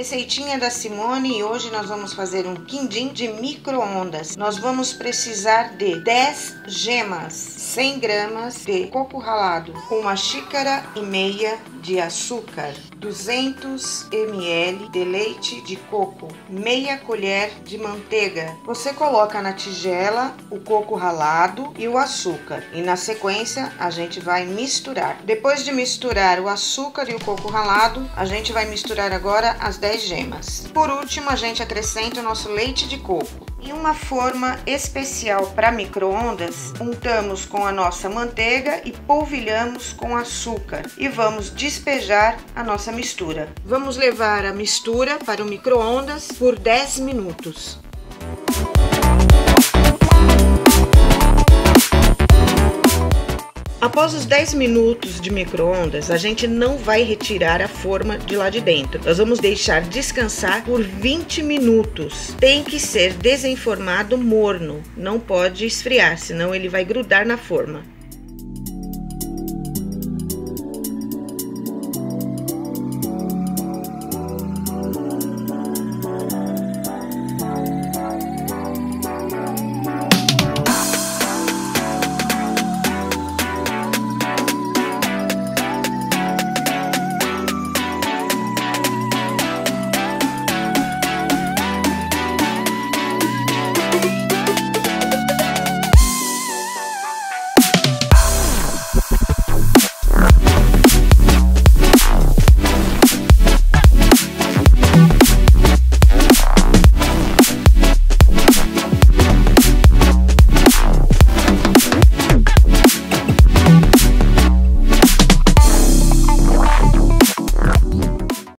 Receitinha da Simone, e hoje nós vamos fazer um quindim de micro-ondas. Nós vamos precisar de 10 gemas, 100 gramas de coco ralado, uma xícara e meia de açúcar, 200 ml de leite de coco, meia colher de manteiga. Você coloca na tigela o coco ralado e o açúcar e na sequência a gente vai misturar. Depois de misturar o açúcar e o coco ralado, a gente vai misturar agora as 10 gemas. Por último, a gente acrescenta o nosso leite de coco. Em uma forma especial para micro-ondas, untamos com a nossa manteiga e polvilhamos com açúcar e vamos despejar a nossa mistura. Vamos levar a mistura para o micro-ondas por 10 minutos. Após os 10 minutos de micro-ondas, a gente não vai retirar a forma de lá de dentro. Nós vamos deixar descansar por 20 minutos. Tem que ser desenformado morno, não pode esfriar, senão ele vai grudar na forma.